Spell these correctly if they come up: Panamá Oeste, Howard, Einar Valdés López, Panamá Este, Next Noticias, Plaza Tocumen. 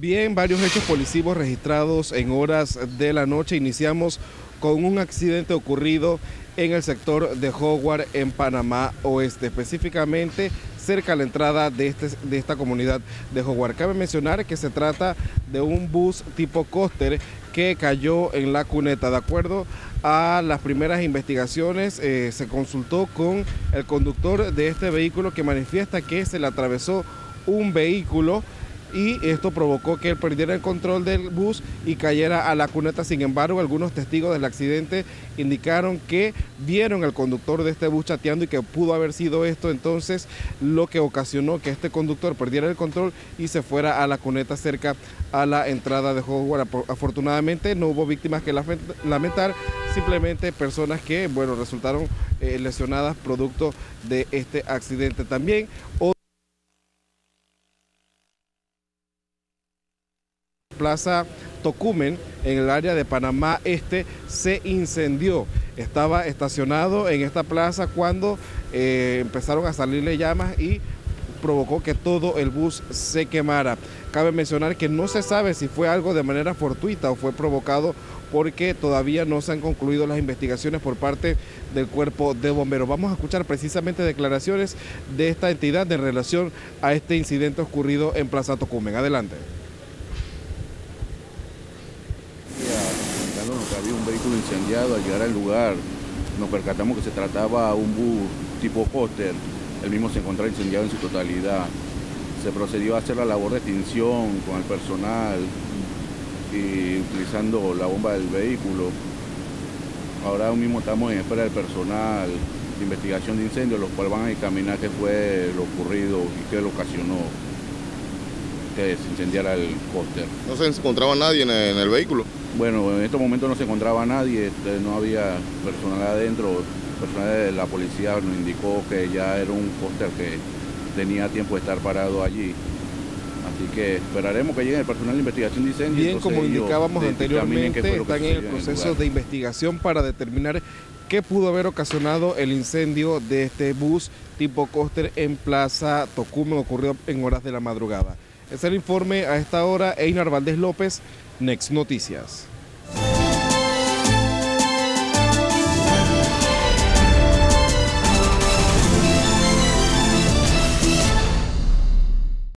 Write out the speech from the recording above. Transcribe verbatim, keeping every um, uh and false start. Bien, varios hechos policivos registrados en horas de la noche. Iniciamos con un accidente ocurrido en el sector de Howard en Panamá Oeste, específicamente cerca a la entrada de, este, de esta comunidad de Howard. Cabe mencionar que se trata de un bus tipo coaster que cayó en la cuneta. De acuerdo a las primeras investigaciones, eh, se consultó con el conductor de este vehículo, que manifiesta que se le atravesó un vehículo y esto provocó que él perdiera el control del bus y cayera a la cuneta. Sin embargo, algunos testigos del accidente indicaron que vieron al conductor de este bus chateando y que pudo haber sido esto entonces lo que ocasionó que este conductor perdiera el control y se fuera a la cuneta cerca a la entrada de Howard. Afortunadamente no hubo víctimas que lamentar, simplemente personas que, bueno, resultaron eh, lesionadas producto de este accidente. También Plaza Tocumen, en el área de Panamá Este, se incendió. Estaba estacionado en esta plaza cuando eh, empezaron a salirle llamas y provocó que todo el bus se quemara. Cabe mencionar que no se sabe si fue algo de manera fortuita o fue provocado, porque todavía no se han concluido las investigaciones por parte del cuerpo de bomberos. Vamos a escuchar precisamente declaraciones de esta entidad en relación a este incidente ocurrido en Plaza Tocumen. Adelante. Había un vehículo incendiado. Al llegar al lugar nos percatamos que se trataba de un bus tipo coaster. El mismo se encontraba incendiado en su totalidad. Se procedió a hacer la labor de extinción con el personal y utilizando la bomba del vehículo. Ahora mismo estamos en espera del personal de investigación de incendios, los cuales van a examinar qué fue lo ocurrido y qué lo ocasionó que se incendiara el coaster. ¿No se encontraba nadie en el vehículo? Bueno, en estos momentos no se encontraba nadie, no había personal adentro. Personal de la policía nos indicó que ya era un coaster que tenía tiempo de estar parado allí. Así que esperaremos que llegue el personal de investigación de incendios. Bien, como indicábamos anteriormente, están en el proceso de investigación para determinar qué pudo haber ocasionado el incendio de este bus tipo coaster en Plaza Tocumen, ocurrió en horas de la madrugada. Es el informe a esta hora. Einar Valdés López, Next Noticias.